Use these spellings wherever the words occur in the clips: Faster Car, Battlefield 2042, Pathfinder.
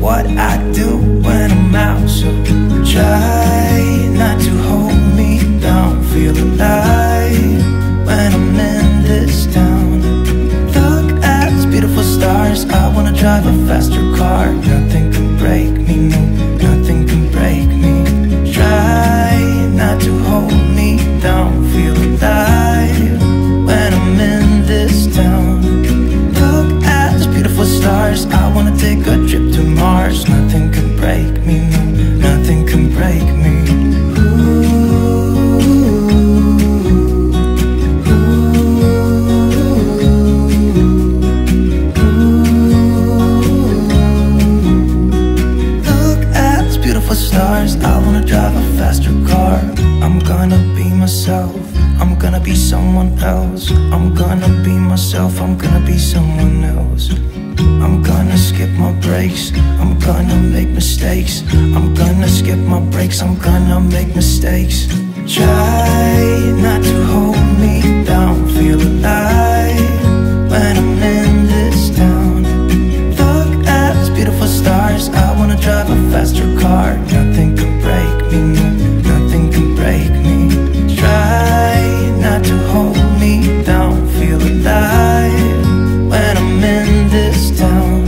what I do when I'm out. So try not to hold me down. Feel alive when I'm in this town. Look at these beautiful stars. I wanna drive a faster car. Nothing can break me, no, nothing can break me. Try not to hold me down. Feel alive when I'm in this town. Look at these beautiful stars. I wanna take a trip to Mars. Nothing can break me, no, nothing can break me. Look at these beautiful stars. I wanna drive a faster car. I'm gonna be myself. I'm gonna be someone else. I'm gonna be myself. I'm gonna be someone else. I'm gonna skip my breaks. I'm gonna make mistakes. I'm gonna skip my breaks. I'm gonna make mistakes. Try not to hold me down. Feel alive when I'm in this town. Look at these beautiful stars. I wanna drive a faster car. Nothing can break me, no, nothing can break me. Try not to hold me down. Feel alive when I'm in this town.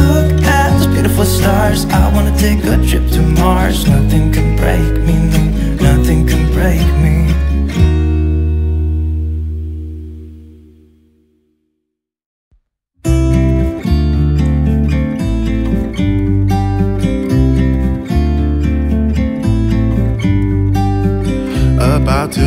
Look at those beautiful stars. I wanna take a trip to Mars. Nothing can break me, no, nothing can break me. About to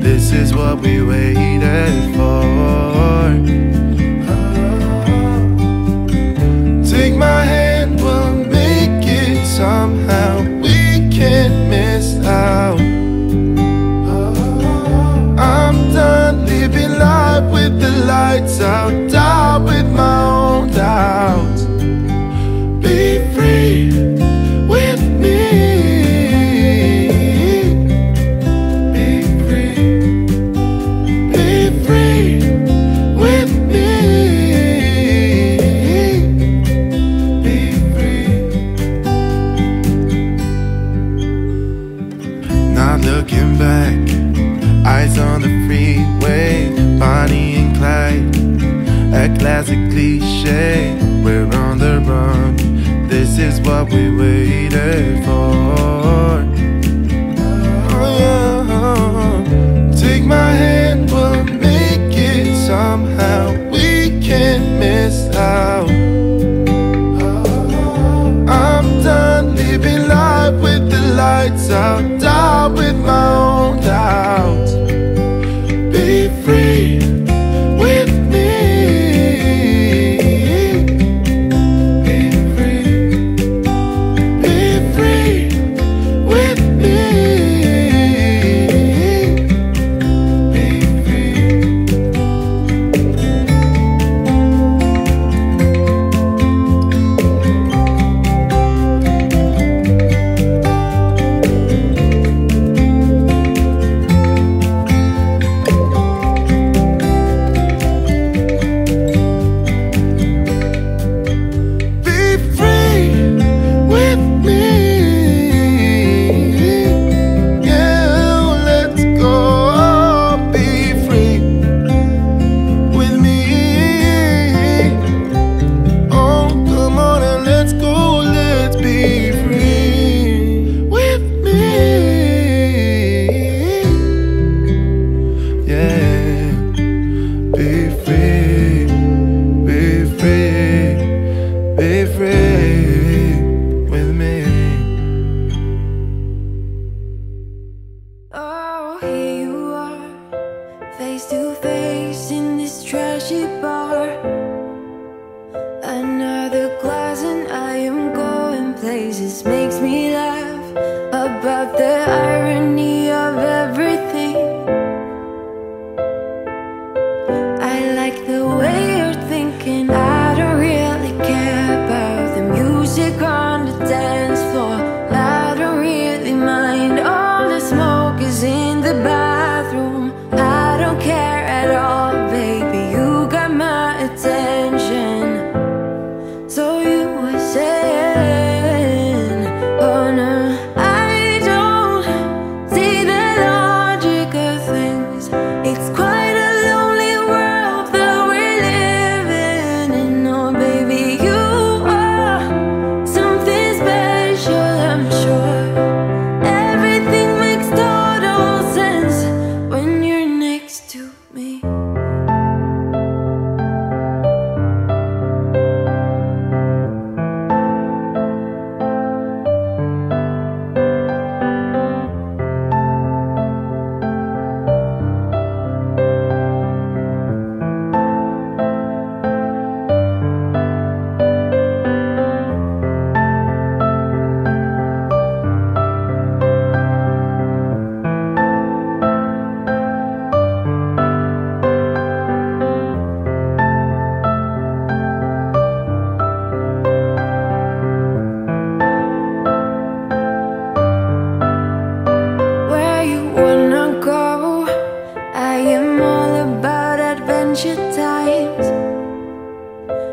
this is what we waited for. Take my hand, we'll make it somehow. We can't miss out. I'm done living life with the lights out. Die with my own doubts. Be free with me. Be free. Be free with me. Looking back, eyes on the freeway, Bonnie and Clyde, a classic cliche. We're on the run, this is what we waited for. Oh, take my hand, we'll make it somehow. We can't miss out. I'm done living life with the lights out. Die with my own doubts. Be free with me. Be free. Be free with me. Be free. Another glass and I am going places. Makes me laugh about at the irony of everything. I like the way you're thinking. I don't really care about the music on the dance floor. I don't really mind all the smoke is in the bathroom. I don't care at all, baby, you got my attention. So you were saying,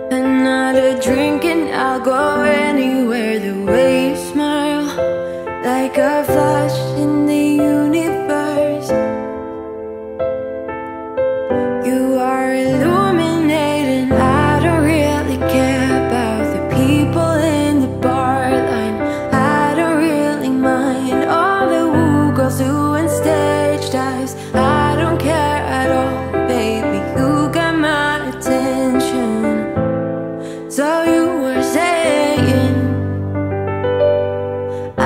another drink and I'll go anywhere. The way you smile, like a flash in the universe, you are illuminating. I don't really care about the people in the bar line. I don't really mind all the woo girls doing stage dives. I don't care at all, baby, you got my attention. So you were saying, I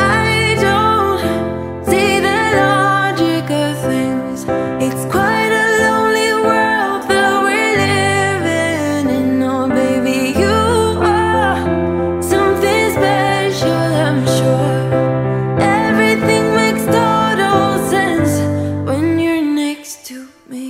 don't see the logic of things. It's quite a lonely world that we're living in. Oh baby, you are something special, I'm sure. Everything makes total sense when you're next to me.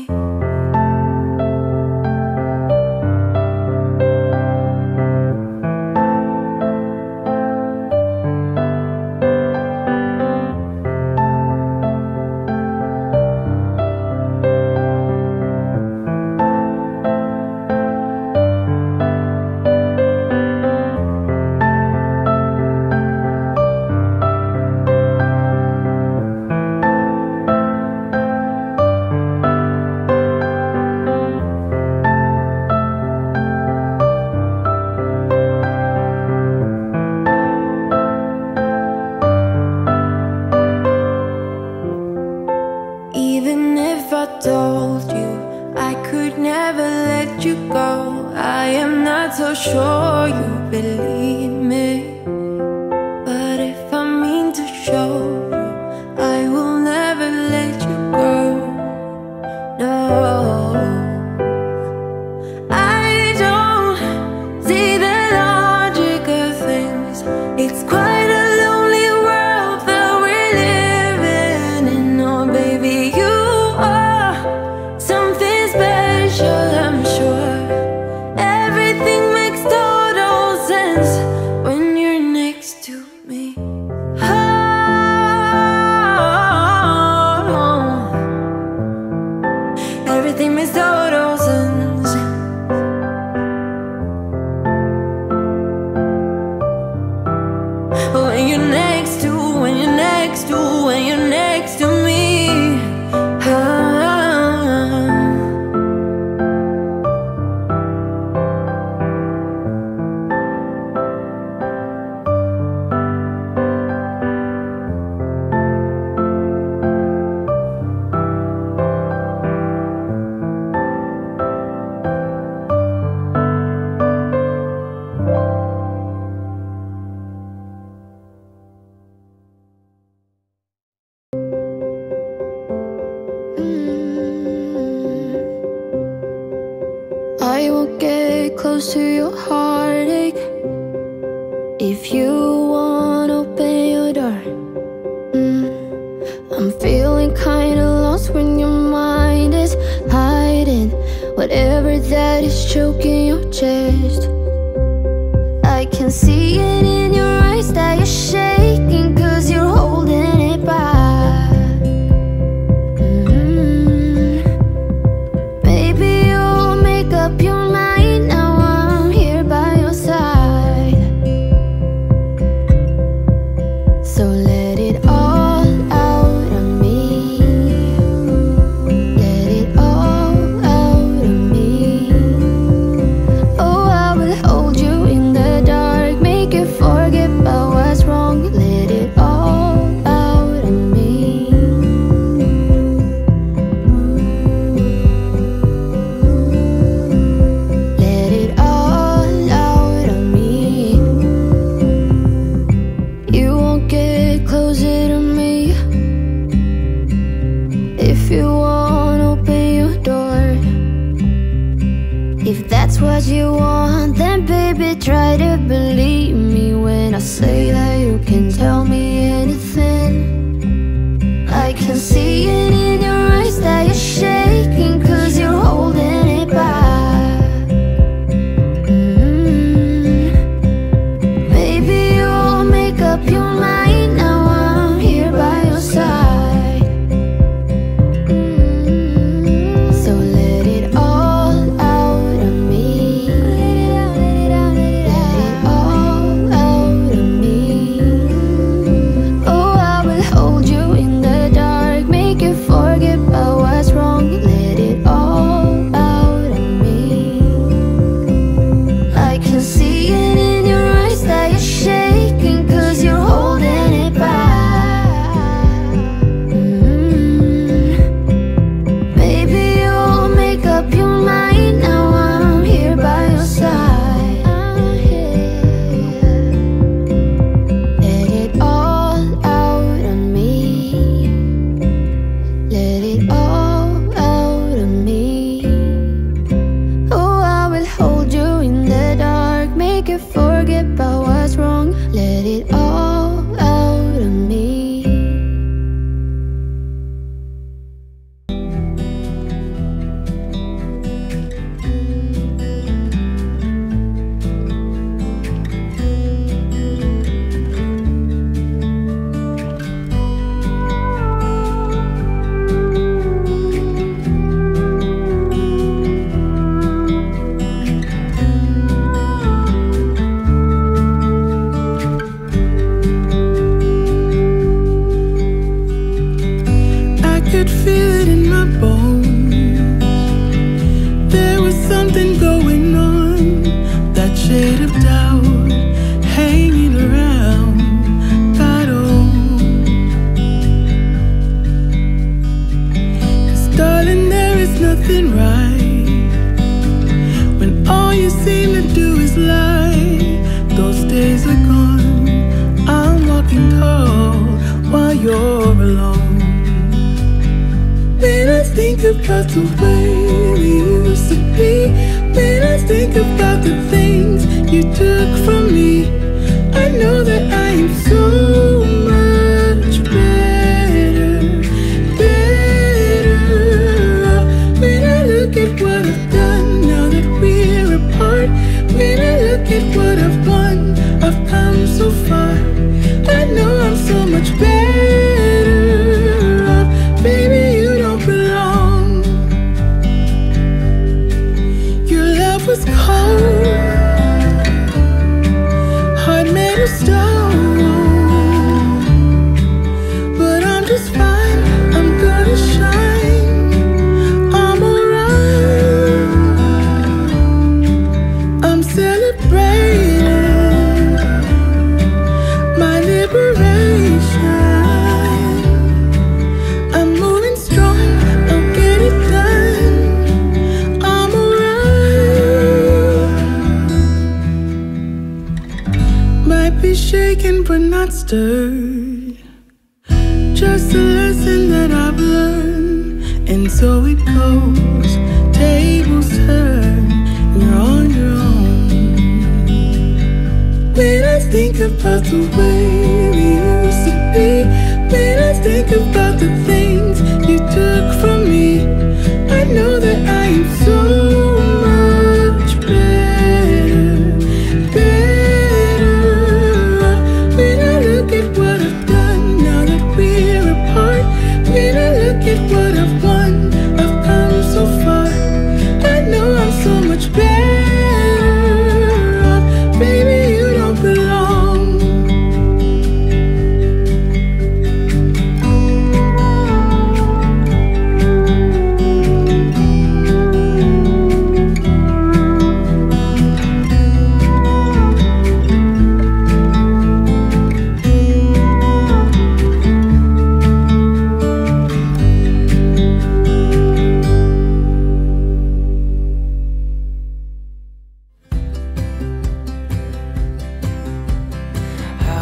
Told you I could never let you go. I am not so sure you believe me, but if I mean to show you, I will never let you go. No, I don't see the logic of things. It's quite a lonely world that we're living in. Oh baby, you are something special, I'm sure. Everything makes total sense when you're next to me. Oh, everything makes total sense. When you're next to, when you're next to, when you're next to me. I won't get close to your heartache if you won't open your door. chest. I can see it in your eyes that you're shaking, cause you're holding it back. Maybe you'll make up your mind, now I'm here by your side. So let it all what you want, then baby try to believe me when I say that you can tell me anything. I can see it in your eyes that you're shaking, cause you're holding it back. Maybe you'll make up your mind, now I'm here by your side. Forget about what's wrong, let it all out of me. About the way we used to be, when I think about the things you took from me, I know that I am so much better off. When I look at what I've done now that we're apart, when I look at what I've won, I've come so far, I know I'm so much better. But not stirred, just a lesson that I've learned, and so it goes, tables turn, you're on your own. When I think about the way we used to be, when I think about the things you took from me, I know that I am so much better.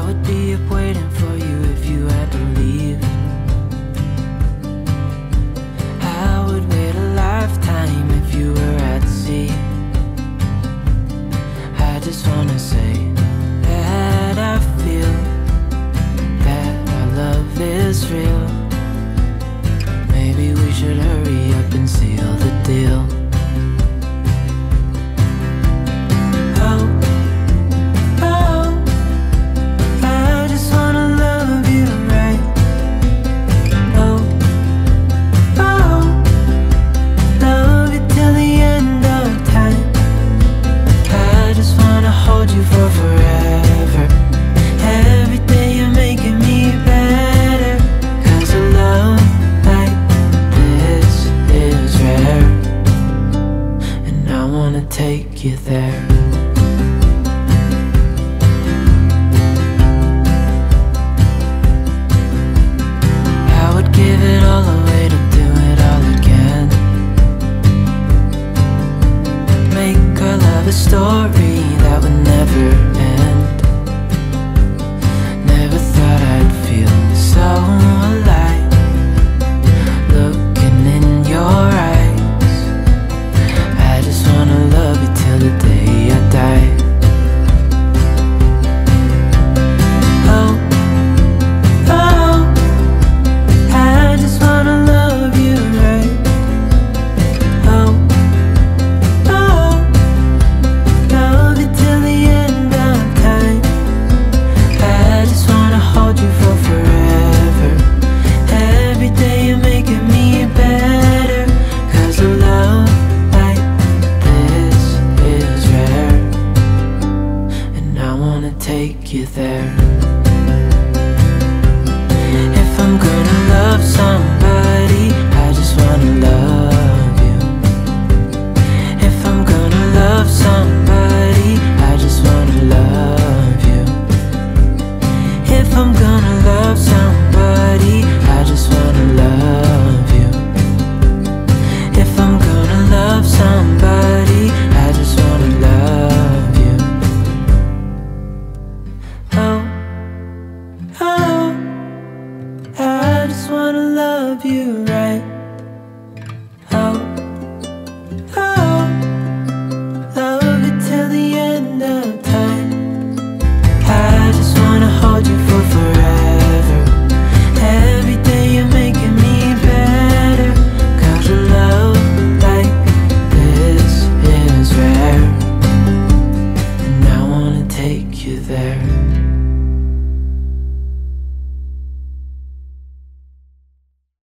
would be up waiting for you if you had to leave. I would wait a lifetime if you were at sea. I just wanna say that I feel that our love is real. Maybe we should hurry up and seal the deal. Take you there. I would give it all away to do it all again. Make our love a story that would never end. Never thought I'd feel so alive looking in your eyes. Take you there. If I'm gonna love somebody, I just wanna love you. If I'm gonna love somebody, I just wanna love you. If I'm gonna love somebody, I just wanna love you. If I'm gonna love somebody, I just wanna love you. You right. Oh, oh, love you till the end of time. I just wanna hold you for forever. Every day you're making me better. 'Cause a love like this is rare, and I wanna take you there.